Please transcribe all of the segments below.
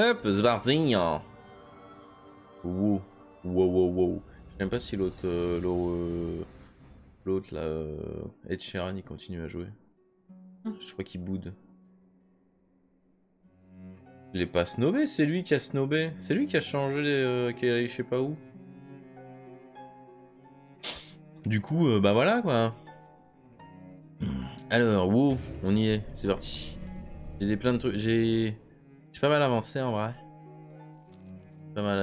Hop, zbardin. Wow, wow, wow, wow. Je sais pas si l'autre, là, Ed Sheeran, il continue à jouer. Je crois qu'il boude. Il est pas snobé, c'est lui qui a snobé. C'est lui qui a changé, qui est allé je sais pas où. Du coup, bah voilà quoi. Alors, wow, on y est, c'est parti. J'ai des plein de trucs, j'ai pas mal avancé en vrai.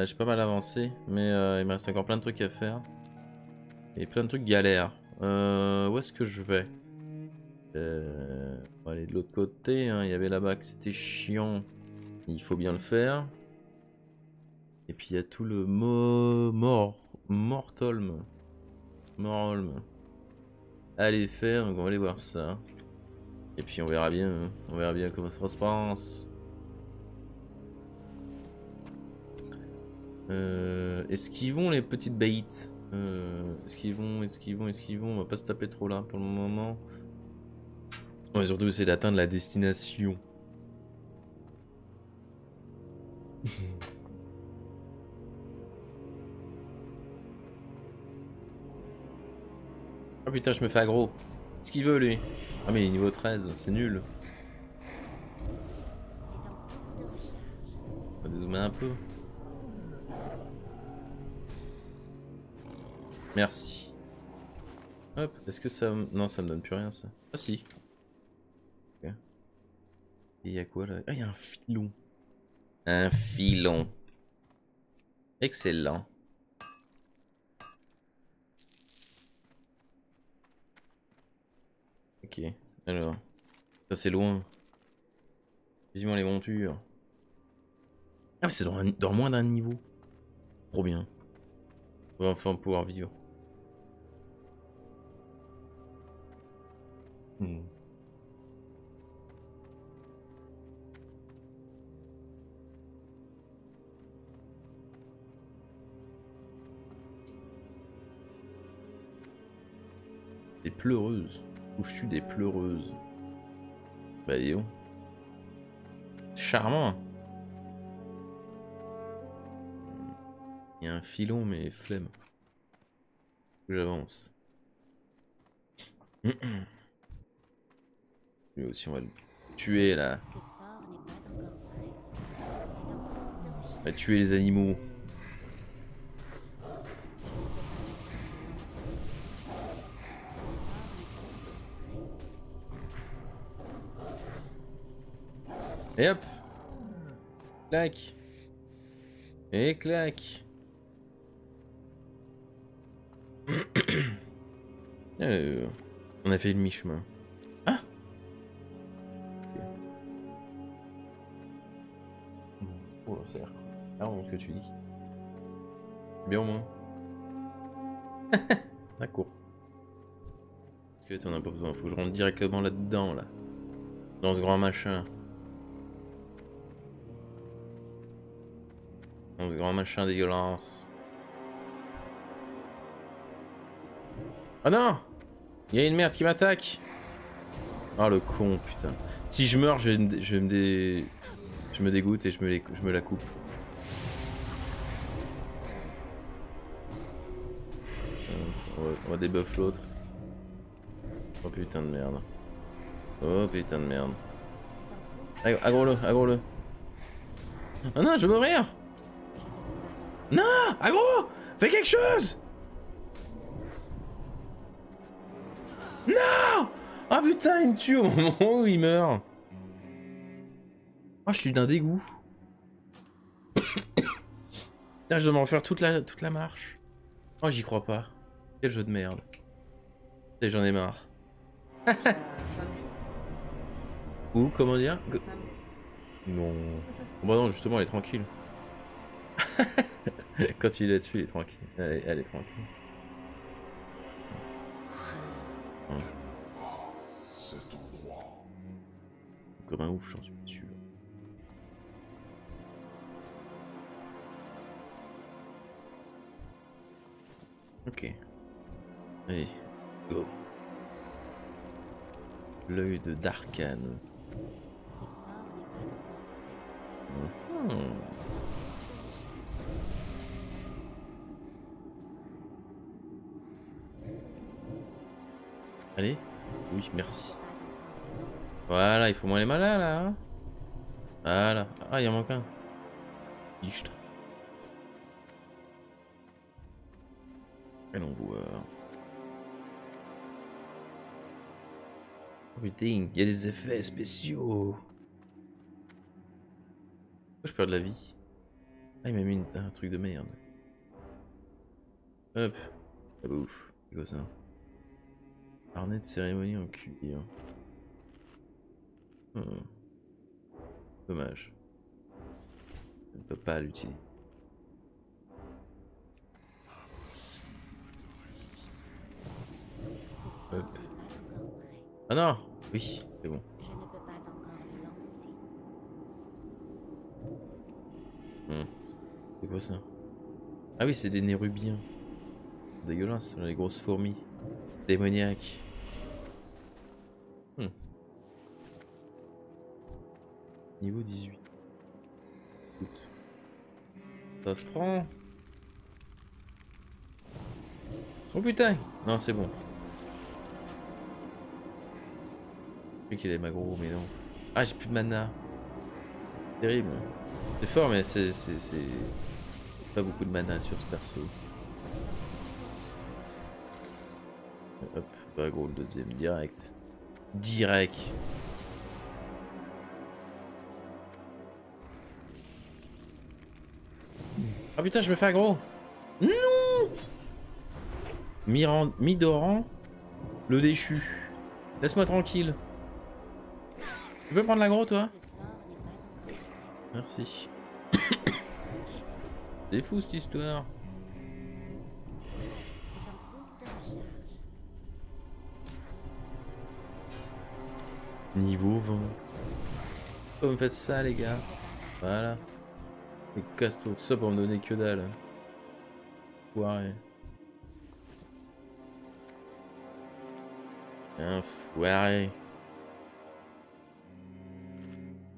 J'ai pas mal avancé, mais il me reste encore plein de trucs à faire. Et plein de trucs galères. Où est-ce que je vais? On va aller de l'autre côté, hein. Il y avait là-bas que c'était chiant. Il faut bien le faire. Et puis il y a tout le Mortholme. Mortholme. Allez faire, donc on va aller voir ça. Et puis on verra bien, hein. On verra bien comment ça se passe. Esquivons les petites baïtes. Esquivons. On va pas se taper trop là pour le moment. On va surtout essayer d'atteindre la destination. Oh putain, je me fais aggro. Qu'est-ce qu'il veut lui? Ah mais il est niveau 13, c'est nul. On va dézoomer un peu. Merci. Hop, est-ce que ça... Non, ça me donne plus rien ça. Ah si. Ok. Et y'a quoi là? Ah y'a un filon. Un filon. Excellent. Ok, alors. Ça c'est loin. Visiblement les montures. Ah mais c'est dans moins d'un niveau. Trop bien. On va enfin pouvoir vivre. Hmm. Des pleureuses. Où je suis des pleureuses. Bah yo. Charmant. Il y a un filon mais flemme. J'avance. Lui aussi on va le tuer là. On va tuer les animaux. Et hop. Clac. Et clac. On a fait le mi-chemin. Ah okay. Oh, ça a l'air... Ah bon, ce que tu dis. Bien au moins. D'accord. Parce que on n'a pas besoin, faut que je rentre directement là-dedans, là. Dans ce grand machin. Dans ce grand machin dégueulasse. Ah non! Il y a une merde qui m'attaque! Ah le con putain. Si je meurs, je me dégoûte et je me la coupe. On va débuff l'autre. Oh putain de merde. Oh putain de merde. Aggro-le, aggro-le. Ah non, je vais mourir! Non! Aggro! Fais quelque chose! Non! Ah putain, il me tue au moment où il meurt. Ah, oh, je suis d'un dégoût. Putain, je dois me refaire toute la marche. Oh, j'y crois pas. Quel jeu de merde. Et j'en ai marre. Ou comment dire? Non. Bon, bah non, justement, elle est tranquille. Quand il est dessus, il est tranquille. Elle est tranquille. Hein. Comme un ouf, j'en suis sûr. Ok. Allez, go. L'œil de Darkhan. Ouais. Allez, oui, merci. Voilà, il faut moins les malins là. Voilà. Ah, il en manque un. Lichtre. Allons voir. Oh putain, il y a des effets spéciaux. Pourquoi je perds de la vie? Ah, il m'a mis un truc de merde. Hop, la bouffe. C'est quoi ça? Harnais de cérémonie en cuir. Dommage. Je ne peux pas l'utiliser. Hop. Ah non! Oui, c'est bon. C'est quoi ça? Ah oui, c'est des nérubiens. Dégueulasse, les grosses fourmis. Démoniaques. Niveau 18. Ça se prend. Oh putain! Non, c'est bon. Je sais qu'il est magro, mais non. Ah, j'ai plus de mana. Terrible. C'est fort, mais c'est pas beaucoup de mana sur ce perso. Hop, pas gros le deuxième, direct. Direct. Ah putain, je me fais aggro. Non. Midoran, le déchu. Laisse-moi tranquille. Tu peux prendre l'aggro toi? Merci. C'est fou cette histoire. Niveau 20. Pourquoi vous me faites ça les gars? Voilà. Et casse-toi tout ça pour me donner que dalle. Foiré. Un foiré.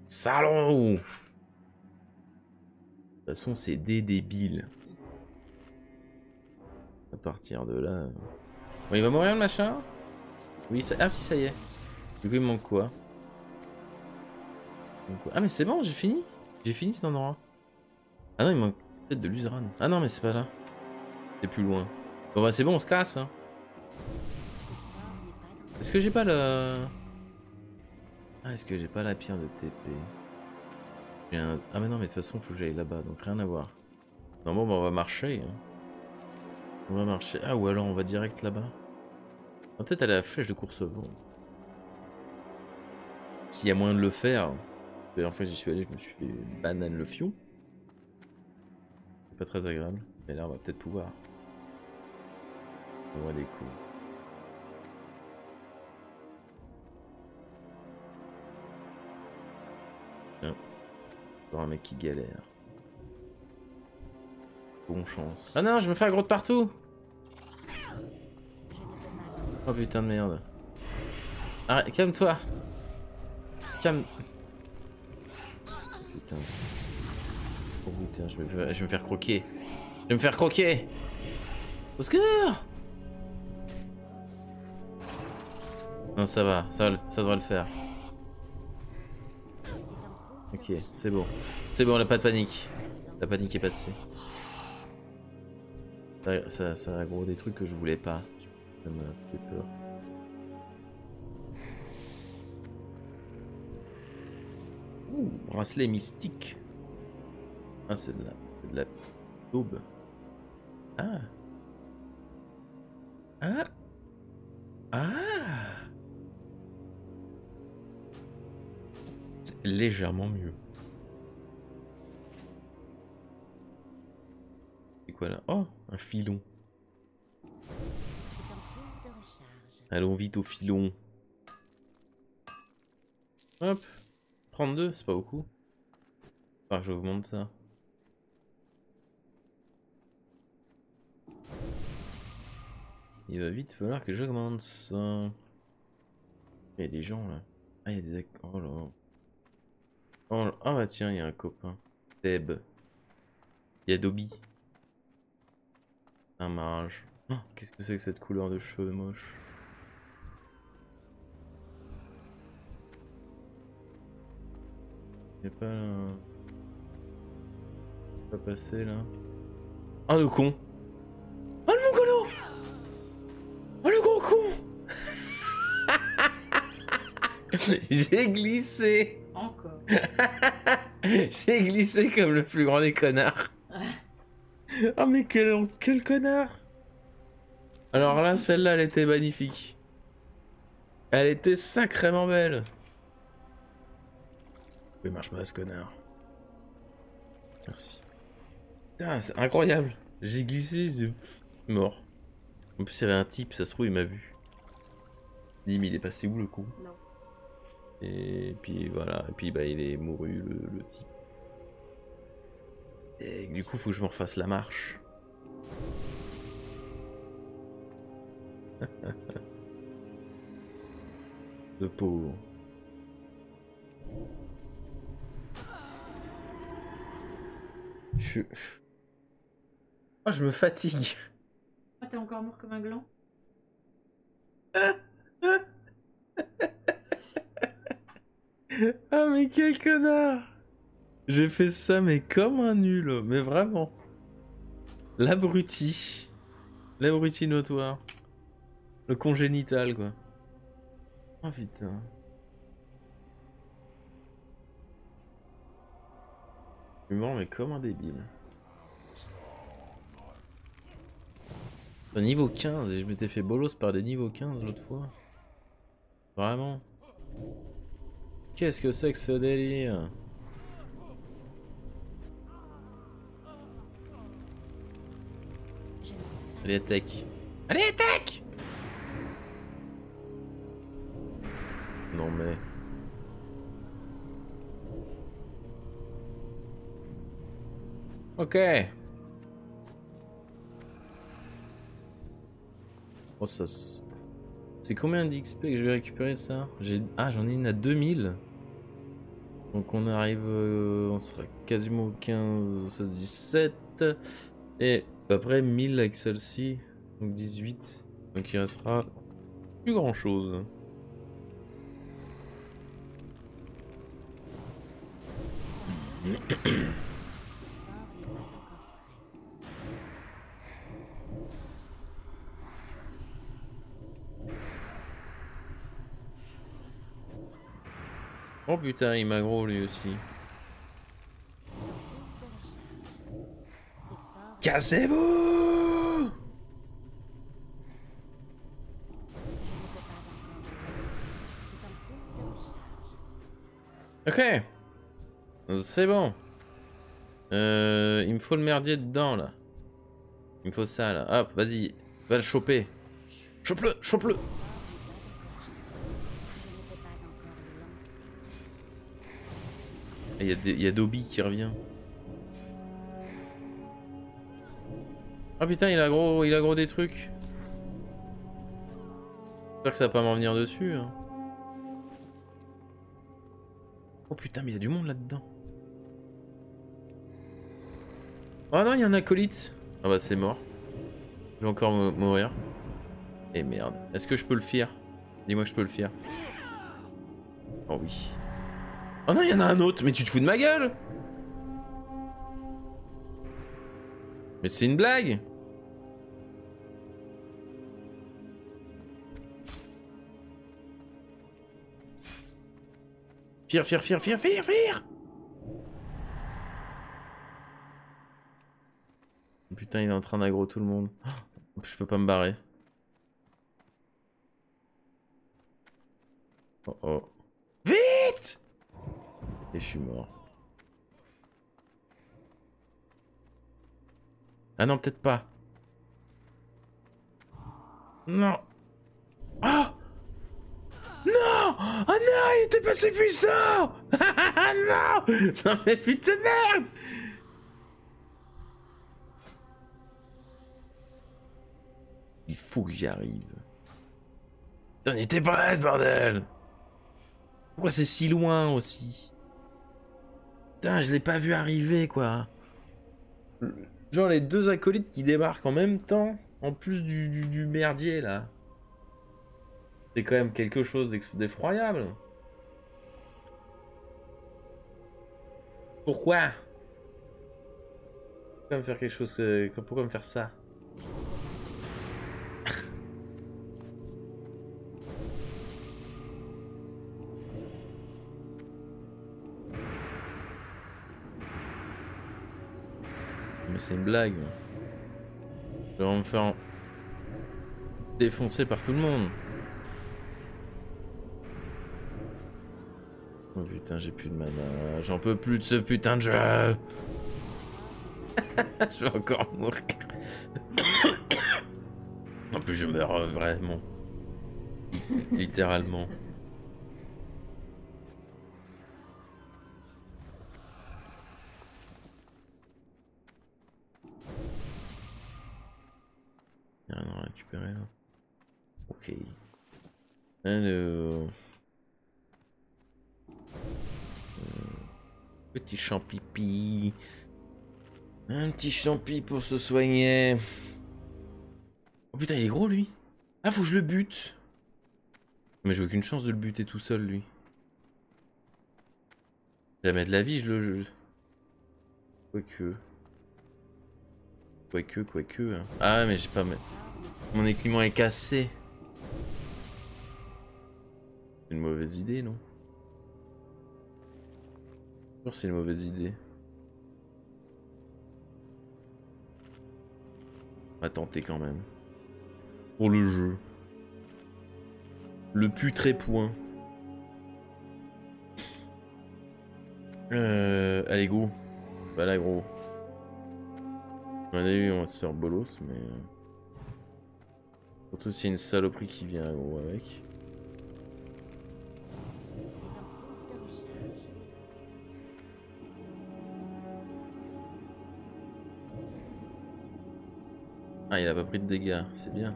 Salon! De toute façon, c'est des débiles. À partir de là. Bon, il va mourir le machin? Oui, ça. Ah si, ça y est. Du coup, il me manque quoi? Ah, mais c'est bon, j'ai fini? J'ai fini cet endroit. Ah non, il manque peut-être de l'Uzeran. Ah non, mais c'est pas là. C'est plus loin. Bon, bah, c'est bon, on se casse. Hein. Est-ce que j'ai pas le. Ah, est-ce que j'ai pas la pierre de TP un... Ah, mais non, mais de toute façon, faut que j'aille là-bas, donc rien à voir. Non, bon, bah, on va marcher. Hein. On va marcher. Ah, ou alors on va direct là-bas. On va peut-être aller à la flèche de Courcevaux. S'il y a moyen de le faire. La dernière fois j'y suis allé, je me suis fait banane le fion. Pas très agréable, mais là on va peut-être pouvoir. On voit des coups. Tiens, encore un mec qui galère. Bon chance. Ah non, je me fais aggro de partout. Oh putain de merde. Arrête, calme-toi. Calme. Putain. Oh putain, je vais me faire croquer. Je vais me faire croquer. Au secours! Non, ça va, ça devrait le faire. Ok, c'est bon. C'est bon, on n'a pas de panique. La panique est passée. Ça a gros des trucs que je voulais pas. Ça m'a fait peur. Ouh, bracelet mystique. Ah, c'est de la daube. Ah. Ah. Ah. C'est légèrement mieux. C'est quoi là? Oh, un filon. Allons vite au filon. Hop. 32, c'est pas beaucoup. Enfin, j'augmente ça. Il va vite falloir que j'augmente ça. Il y a des gens là. Ah, il y a des... Oh là. Oh là. Ah bah tiens, il y a un copain. Seb. Il y a Dobby. Un mage. Oh, qu'est-ce que c'est que cette couleur de cheveux moche? Il n'est pas là. Il n'est pas passé là. Ah le con! Ah le mongolo! Ah le gros con! J'ai glissé! Encore. J'ai glissé comme le plus grand des connards. Oh mais quel connard! Alors là, celle-là, elle était magnifique. Elle était sacrément belle. Oui, marche pas, ce connard. Merci. Putain, c'est incroyable. J'ai glissé, j'ai... mort. En plus, il y avait un type, ça se trouve, il m'a vu. Il dit, mais il est passé où, le coup? Non. Et puis, voilà. Et puis, bah, il est mouru, le type. Et du coup, faut que je me refasse la marche. Le pauvre. Oh, je me fatigue. Ah, oh, t'es encore mort comme un gland. Ah, mais quel connard! J'ai fait ça, mais comme un nul, mais vraiment. L'abruti. L'abruti notoire. Le congénital, quoi. Oh putain. Je suis mort, mais comme un débile. Niveau 15, et je m'étais fait bolos par des niveaux 15 l'autre fois. Vraiment. Qu'est-ce que c'est que ce délire? Allez, attaque. Allez, attaque! Non mais... Ok. Oh ça... C'est combien d'XP que je vais récupérer ça? Ah j'en ai une à 2000. Donc on arrive... on sera quasiment au 15, 16, 17. Et après 1000 avec celle-ci. Donc 18. Donc il restera plus grand chose. Oh putain, il m'aggro lui aussi. Cassez-vous! Ok. C'est bon. Il me faut le merdier dedans là. Il me faut ça là. Hop, vas-y, va le choper. Chope-le, chope-le. Il y a Dobby qui revient. Ah oh, putain, il a gros des trucs. J'espère que ça va pas m'en venir dessus. Hein. Oh putain, mais il y a du monde là-dedans. Oh non, il y a un acolyte. Ah bah c'est mort. Je vais encore mourir. Eh merde. Est-ce que je peux le fuir? Dis-moi que je peux le fuir. Oh oui. Oh non, il y en a un autre. Mais tu te fous de ma gueule? Mais c'est une blague. Fire, fire, fire, fire, fire, fire. Putain, il est en train d'aggro tout le monde. Oh, je peux pas me barrer. Oh oh. Vite! Et je suis mort. Ah non, peut-être pas. Non. Ah! Non! Ah oh non, il était pas si puissant! Ah non! Non mais putain de merde! Il faut que j'y arrive. T'en étais pas, ce bordel! Pourquoi c'est si loin aussi? Putain, je l'ai pas vu arriver, quoi. Genre les deux acolytes qui débarquent en même temps, en plus du merdier, là. C'est quand même quelque chose d'effroyable. Pourquoi? Pourquoi me faire quelque chose que... Pourquoi me faire ça? Mais c'est une blague. Je vais me faire défoncer par tout le monde. Oh putain, j'ai plus de mana. J'en peux plus de ce putain de jeu. Je vais encore mourir. En plus, je meurs vraiment. Littéralement. Il y a rien à récupérer là. Ok. Alors. Petit champipi. Un petit champi pour se soigner. Oh putain, il est gros lui. Ah, faut que je le bute. Mais j'ai aucune chance de le buter tout seul lui. Jamais de la vie, je le... Quoique. Quoique. Hein. Ah mais j'ai pas... Mon équipement est cassé. C'est une mauvaise idée, non? C'est une mauvaise idée. On va tenter quand même. Pour le jeu. Le putré point. Allez go. Voilà gros. On a eu, on va se faire bolos mais... Surtout s'il y a une saloperie qui vient là, gros avec. Ah, il a pas pris de dégâts, c'est bien.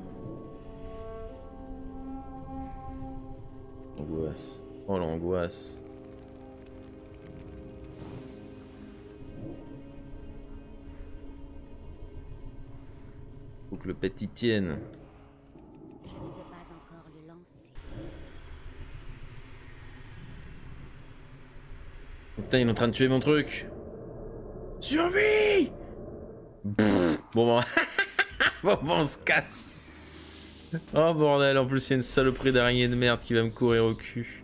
Angoisse. Oh l'angoisse. Faut que le petit tienne. Je ne peux pas encore le lancer. Putain, il est en train de tuer mon truc. Survie. Bon bah. Bon, on se casse. Oh bordel, en plus il y a une saloperie d'araignée de merde qui va me courir au cul.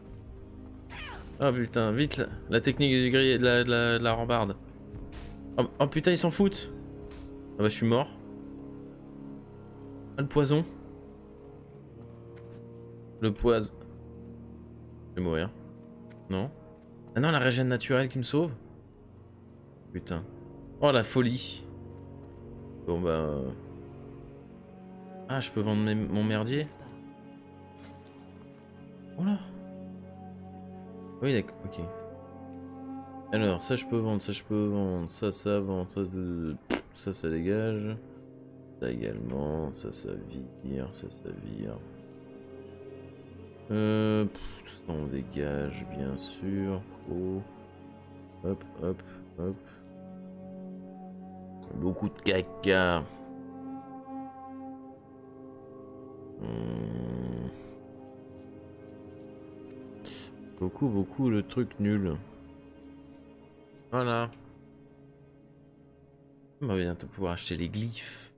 Oh putain, vite la technique du grillé, de la rambarde. Oh putain, ils s'en foutent. Ah bah je suis mort. Ah le poison. Le poison. Je vais mourir. Non. Ah non, la régène naturelle qui me sauve. Putain. Oh la folie. Bon bah... Ah, je peux vendre mon merdier. Oh là. Oui, d'accord, ok. Alors, ça je peux vendre, ça vend, ça dégage. Ça également, ça vire, ça vire. Tout ça on dégage, bien sûr. Oh. Hop, hop, hop. Beaucoup de caca. Beaucoup le truc nul. Voilà. On va bientôt pouvoir acheter les glyphes.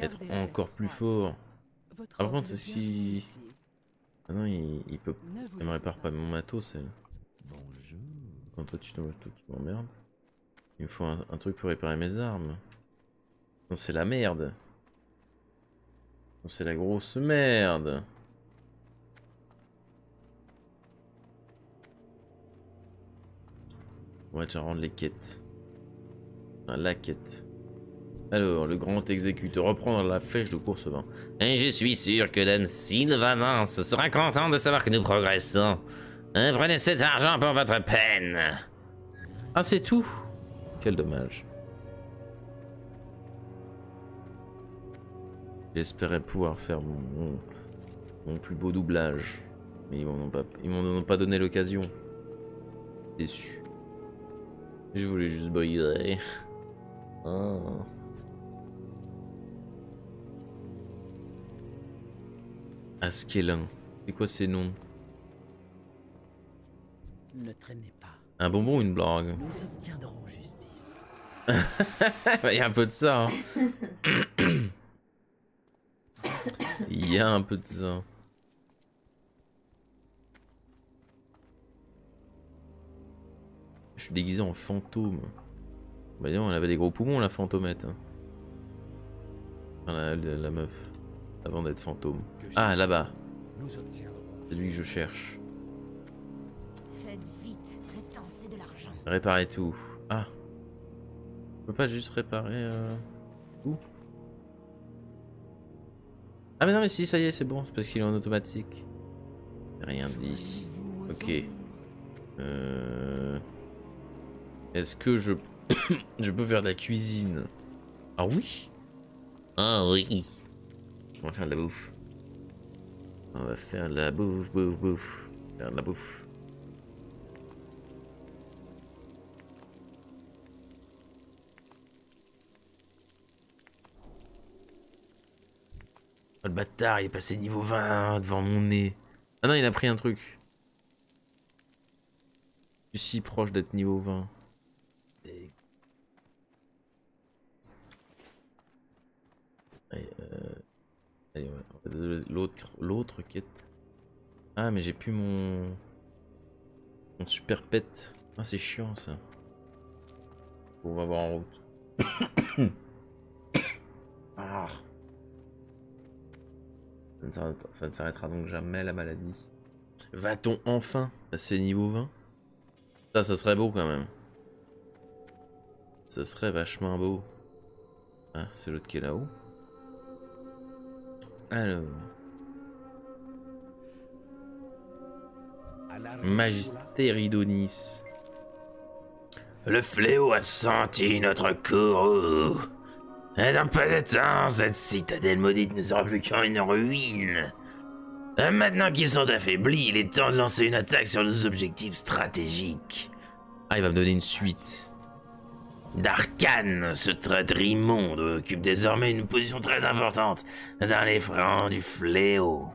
Être encore plus fort. Par contre, si... Ah non, il peut... Il me répare pas mon matos, elle. Quand toi tu m'emmerdes. Il me faut un truc pour réparer mes armes. Non, c'est la merde. C'est la grosse merde. On va déjà rendre les quêtes. Enfin, la quête. Alors, le grand exécuteur reprend la flèche de Coursevin. Et je suis sûr que Dame Sylvanens sera content de savoir que nous progressons. Prenez cet argent pour votre peine. Ah, c'est tout. Quel dommage. J'espérais pouvoir faire mon plus beau doublage. Mais ils m'en ont pas donné l'occasion. Déçu. Je voulais juste boyer. Oh. Askelin. C'est quoi ces noms? Ne traînez pas. Un bonbon ou une blague? Nous obtiendrons justice. Il y a un peu de ça. Hein. Il y a un peu de ça. Je suis déguisé en fantôme. Bah non, elle avait des gros poumons la fantomette. Enfin, la meuf. Avant d'être fantôme. Ah là-bas. C'est lui que je cherche. Faites vite, le temps c'est de l'argent. Réparer tout. Ah. Je peux pas juste réparer tout. Ah mais non mais si, ça y est, c'est bon, c'est parce qu'il est en automatique. Rien dit. Ok. Est-ce que je... je peux faire de la cuisine? Ah oui. Ah oui. On va faire de la bouffe. On va faire de la bouffe, Faire de la bouffe. Oh le bâtard, il est passé niveau 20 devant mon nez. Ah non, il a pris un truc. Je suis si proche d'être niveau 20. L'autre quête. Ah mais j'ai plus mon super pet. Ah c'est chiant ça. On va voir en route. Ah. Ça ne s'arrêtera donc jamais la maladie. Va-t-on enfin passer niveau 20? Ça serait beau quand même. Ça serait vachement beau. Ah c'est l'autre qui est là-haut. Alors... Magistère Idonis. Le fléau a senti notre courroux. Et dans peu de temps, cette citadelle maudite ne sera plus qu'une ruine. Et maintenant qu'ils sont affaiblis, il est temps de lancer une attaque sur nos objectifs stratégiques. Ah, il va me donner une suite. Darkhan, ce traître immonde, occupe désormais une position très importante dans les fronts du fléau.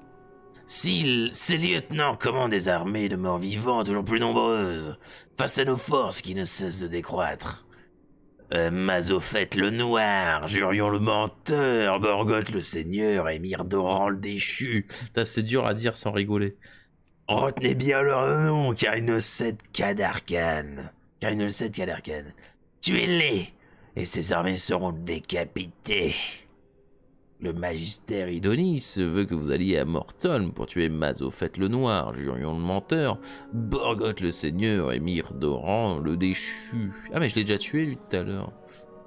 Ses lieutenants commandent des armées de morts vivants toujours plus nombreuses, face à nos forces qui ne cessent de décroître. Mazophète le Noir, Jurion le Menteur, Borgoth le Seigneur et Mardoran le Déchu. C'est dur à dire sans rigoler. Retenez bien leur nom, car ils ne cèdent qu'à Darkhan. Tuez-les, et ses armées seront décapitées. Le magistère Idonis veut que vous alliez à Mortholme pour tuer Mazophète le Noir, Jurion le Menteur, Borgoth le Seigneur et Mardoran le Déchu. Ah mais je l'ai déjà tué lui tout à l'heure.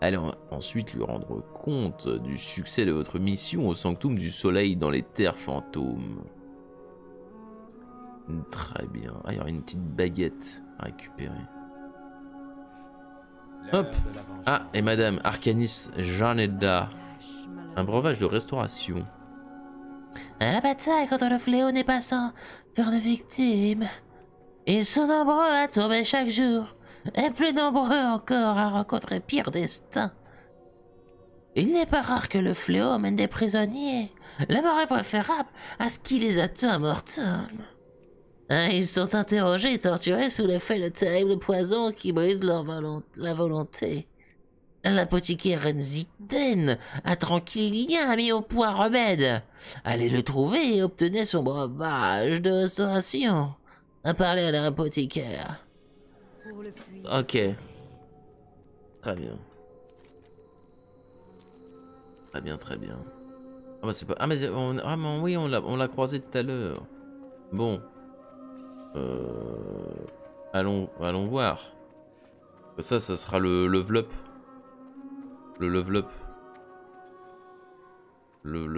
Allez ensuite lui rendre compte du succès de votre mission au Sanctum du Soleil dans les Terres Fantômes. Très bien. Ah il y aura une petite baguette à récupérer. Hop. Ah, et madame, Arcanis Janeda. Un breuvage de restauration. À la bataille contre le fléau n'est pas sans faire de victimes. Ils sont nombreux à tomber chaque jour, et plus nombreux encore à rencontrer pire destin. Il n'est pas rare que le fléau mène des prisonniers. La mort est préférable à ce qui les attend à Mortholme. Ils sont interrogés et torturés sous l'effet de terribles poisons qui brisent leur volonté. L'apothicaire Enziden, à Tranquillien, a mis au point remède. Allez le trouver et obtenez son breuvage de restauration. À parler à l'apothicaire. Ok. Très bien. Très bien, très bien. Ah bah c'est pas... Ah mais oui, on l'a croisé tout à l'heure. Bon. Allons voir. Ça sera le level up. Le level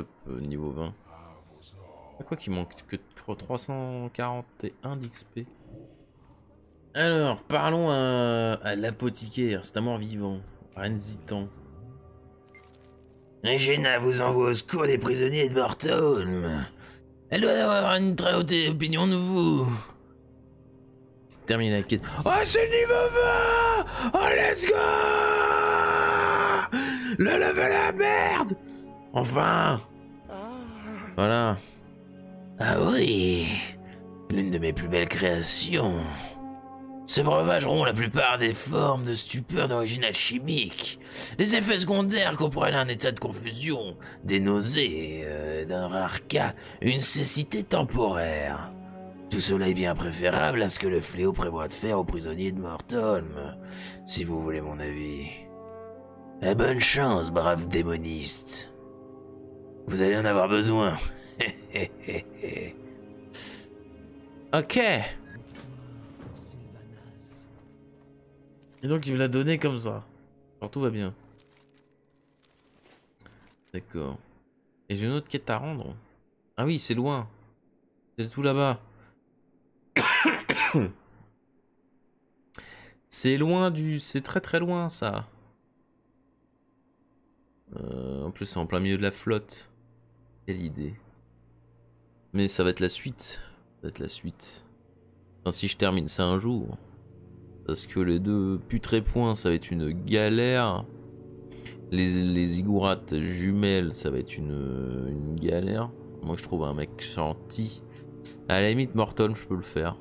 up niveau 20. Quoi qu'il manque que 341 d'XP. Alors, parlons à l'apothicaire. C'est un mort vivant. Renzitant. Regina vous envoie au secours des prisonniers de Mortholme. Elle doit avoir une très haute opinion de vous. Terminer la quête. Oh, c'est niveau 20. Oh, let's go. Le level à merde. Enfin. Voilà. Ah oui. L'une de mes plus belles créations. Ce breuvage rompt la plupart des formes de stupeur d'origine alchimique. Les effets secondaires comprennent un état de confusion, des nausées, d'un rare cas, une cécité temporaire. Tout cela est bien préférable à ce que le fléau prévoit de faire aux prisonniers de Mortholme, si vous voulez mon avis. Et bonne chance, brave démoniste. Vous allez en avoir besoin. Ok. Et donc il me l'a donné comme ça. Alors tout va bien. D'accord. Et j'ai une autre quête à rendre. Ah oui, c'est loin. C'est tout là-bas. C'est loin du... C'est très très loin ça. En plus c'est en plein milieu de la flotte. Quelle idée. Mais ça va être la suite. Ça va être la suite. Enfin si je termine ça un jour. Parce que les deux putrés-points, ça va être une galère. Les zigourates jumelles, ça va être une galère. Moi, je trouve un mec gentil. À la limite, Mortholme, je peux le faire.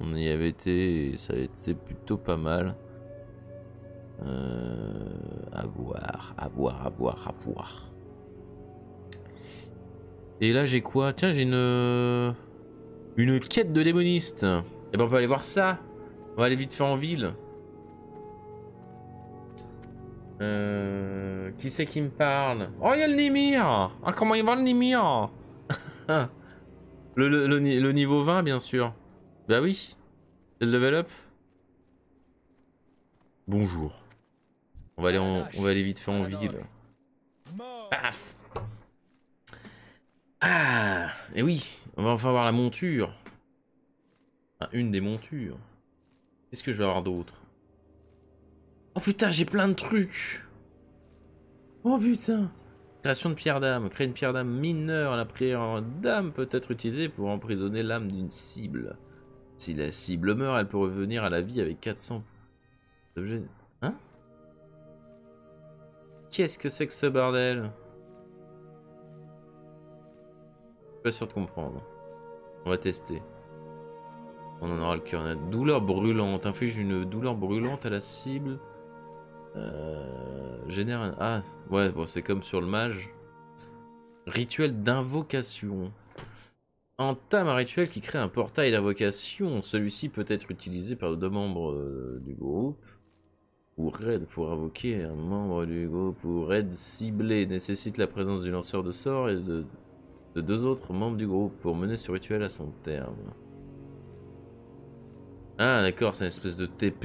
On y avait été, et ça avait été plutôt pas mal. À voir, à voir, à voir, à voir. Et là, j'ai quoi? Tiens, j'ai une quête de démoniste. Et ben, on peut aller voir ça. On va aller vite fait en ville. Qui c'est qui me parle? Oh, il y a le Nimir. Ah, comment il va le Nimir? le niveau 20, bien sûr. Bah oui. C'est le level up. Bonjour. On va aller vite fait en ville. Paf. Ah, et oui. On va enfin voir la monture. Enfin, une des montures. Qu'est-ce que je vais avoir d'autre? Oh putain, j'ai plein de trucs. Oh putain. Création de pierre d'âme. Créer une pierre d'âme mineure. La pierre d'âme peut être utilisée pour emprisonner l'âme d'une cible. Si la cible meurt, elle peut revenir à la vie avec 400 objets. Hein? Qu'est-ce que c'est que ce bordel? Je suis pas sûr de comprendre. On va tester. On en aura le cœur. Douleur brûlante. Inflige une douleur brûlante à la cible. Génère un... Ah, ouais, bon, c'est comme sur le mage. Rituel d'invocation. Entame un rituel qui crée un portail d'invocation. Celui-ci peut être utilisé par deux membres du groupe. Ou raid pour invoquer un membre du groupe. Ou raid ciblé. Nécessite la présence du lanceur de sorts et de deux autres membres du groupe pour mener ce rituel à son terme. Ah d'accord, c'est une espèce de TP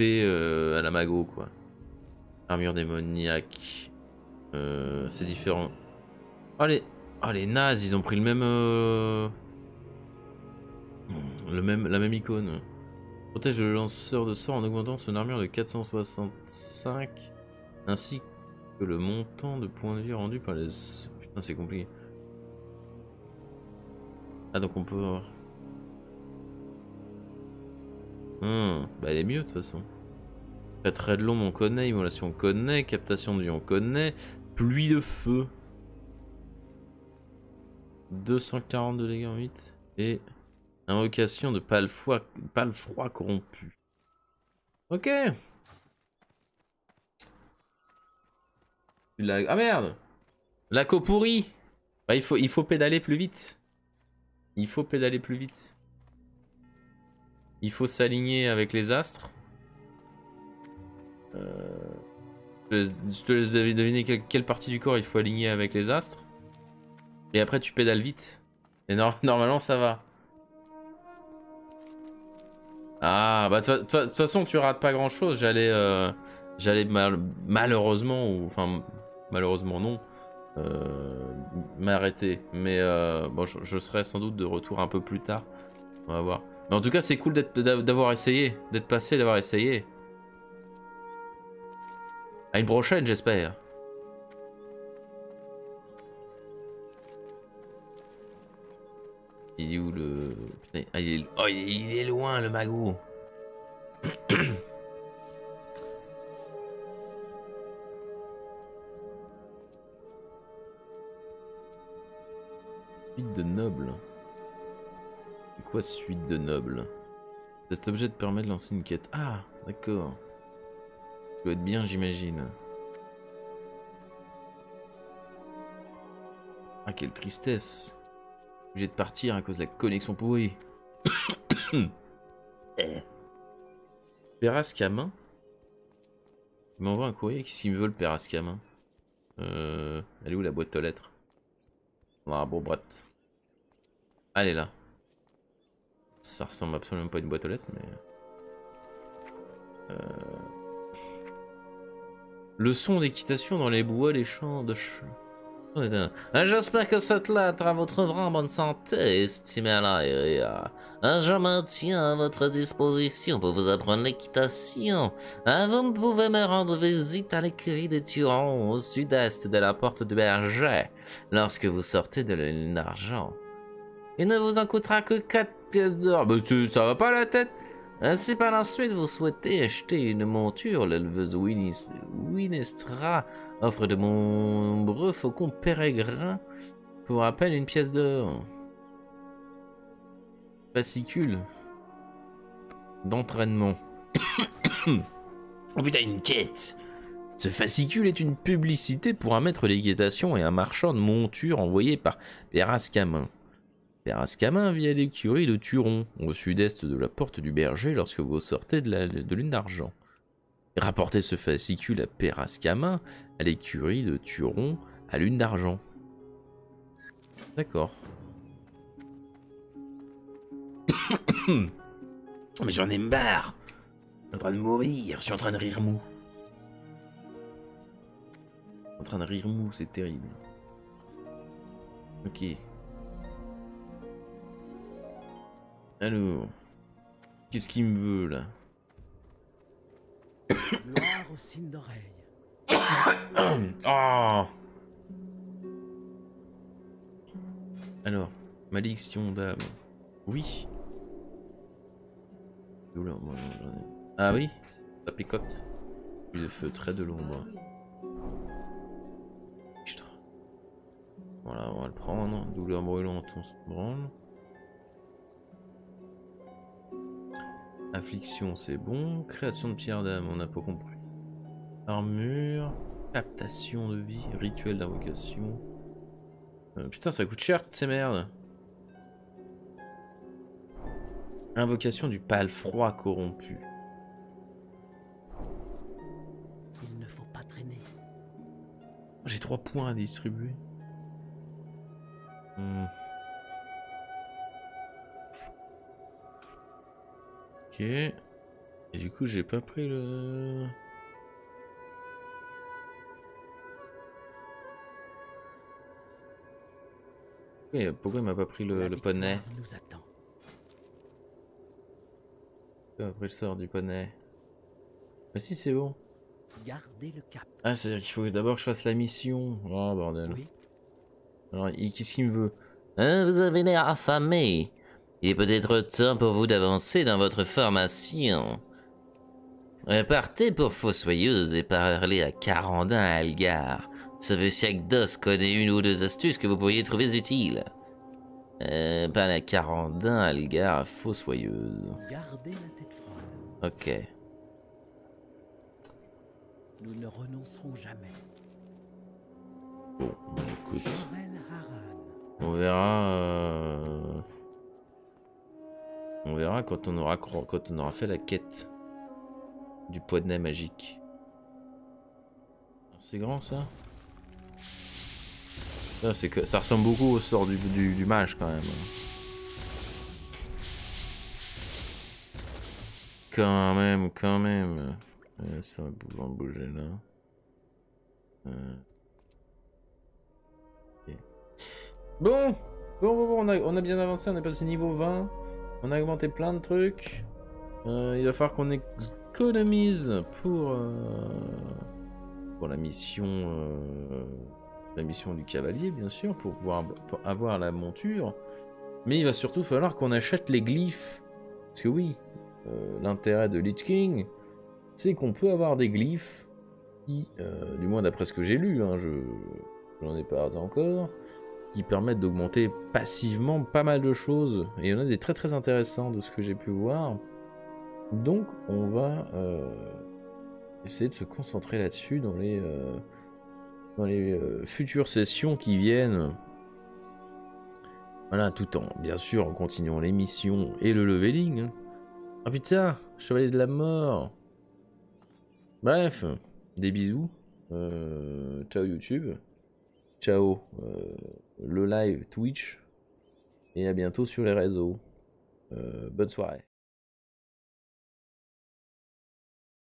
à la Mago quoi. Armure démoniaque. C'est différent. Oh les nazes, ils ont pris le même... la même icône. Protège le lanceur de sort en augmentant son armure de 465. Ainsi que le montant de points de vie rendu par les... Putain c'est compliqué. Ah donc on peut... Bah elle est mieux de toute façon. La traite de l'ombre on connaît, immolation on connaît, captation de vie on connaît, pluie de feu. 240 de dégâts en 8 et invocation de pâle froid corrompu. Ok. Ah merde. La peau pourrie. Bah, il faut pédaler plus vite. Il faut pédaler plus vite. Il faut s'aligner avec les astres. Je te laisse deviner quelle partie du corps il faut aligner avec les astres. Et après tu pédales vite. Et normalement ça va. Ah bah de toute façon tu rates pas grand chose. J'allais malheureusement, ou enfin malheureusement non, m'arrêter. Mais bon, je serai sans doute de retour un peu plus tard. On va voir. Mais en tout cas, c'est cool d'avoir essayé, d'être passé, d'avoir essayé. À une prochaine, j'espère. Il est où le... Putain, il est loin, le magot. Suite de nobles. C'est quoi suite de nobles? Cet objet te permet de lancer une quête. Ah, d'accord. Ça doit être bien, j'imagine. Ah, quelle tristesse. Obligé de partir à cause de la connexion pourrie. Pérasque-à-main. Il m'envoie un courrier. Qu'est-ce qu'il me veut, le Pérasque-à-main? Elle est où la boîte aux lettres? Ah, bon, boîte. Elle est là. Ça ressemble absolument pas à une boîte aux lettres, mais... Leçon d'équitation dans les bois, les champs de... J'espère que cette lettre à votre vraie bonne santé, estimée Alleria. Je me tiens à votre disposition pour vous apprendre l'équitation. Vous pouvez me rendre visite à l'écurie de Turon, au sud-est de la porte du berger, lorsque vous sortez de l'île d'argent. Il ne vous en coûtera que 4 pièces d'or. Mais ça va pas la tête? Si par la suite vous souhaitez acheter une monture, l'éleveuse Winestra offre de nombreux faucons pérégrins pour à peine une pièce d'or. Fascicule d'entraînement. Oh putain, une quête! Ce fascicule est une publicité pour un maître d'équitation et un marchand de montures envoyé par Pérasque-à-main. Pérasque-à-main vit à l'écurie de Turon, au sud-est de la porte du berger, lorsque vous sortez de l'île d'argent. Rapportez ce fascicule à Pérasque-à-main, à l'écurie de Turon, à l'île d'argent. D'accord. Mais j'en ai marre. Je suis en train de mourir, je suis en train de rire mou. En train de rire mou, c'est terrible. Ok. Alors, qu'est-ce qu'il me veut là? Gloire aux signes d'oreille. Oh. Alors, malédiction d'âme. Oui. Douleur, moi j'en ai. Ah oui, ça picote. Plus de feu, trait de l'ombre. Voilà, on va le prendre. Douleur brûlante, on se branle. Affliction, c'est bon. Création de pierre d'âme, on n'a pas compris. Armure, captation de vie, rituel d'invocation. Putain, ça coûte cher toutes ces merdes. Invocation du pâle froid corrompu. Il ne faut pas traîner. J'ai 3 points à distribuer. Ok, et du coup j'ai pas pris le... Et pourquoi il m'a pas pris le poney? Nous attend. Pourquoi il m'a pris le sort du poney? Bah si, c'est bon. Gardez le cap. Ah, c'est à dire qu'il faut d'abord que je fasse la mission. Oh bordel. Oui. Alors qu'est-ce qu'il me veut? Vous avez l'air affamé. Il est peut-être temps pour vous d'avancer dans votre formation. Partez pour Fossoyeuse et parlez à Carendin Halgar. Vous savez si Agdos connaît une ou deux astuces que vous pourriez trouver utiles. Parlez à Carendin Halgar à Fossoyeuse. Gardez la tête froide. Ok. Nous ne renoncerons jamais. Bon, écoute. On verra... On verra quand on aura fait la quête du poney magique. C'est grand ça. Ça, c'est que ça ressemble beaucoup au sort du mage quand même. Quand même. Ça va pouvoir bouger là. Okay. Bon, on a bien avancé, on est passé niveau 20. On a augmenté plein de trucs. Il va falloir qu'on économise pour la mission du cavalier, bien sûr, pour pouvoir avoir la monture. Mais il va surtout falloir qu'on achète les glyphes. Parce que oui, l'intérêt de Lich King, c'est qu'on peut avoir des glyphes qui, du moins d'après ce que j'ai lu, hein, je n'en ai pas encore, qui permettent d'augmenter passivement pas mal de choses. Et il y en a des très très intéressants de ce que j'ai pu voir. Donc on va essayer de se concentrer là-dessus dans les futures sessions qui viennent. Voilà, tout en, bien sûr, en continuant les missions et le leveling. Ah putain, Chevalier de la Mort. Bref, des bisous. Ciao YouTube. Ciao le live Twitch. Et à bientôt sur les réseaux. Bonne soirée.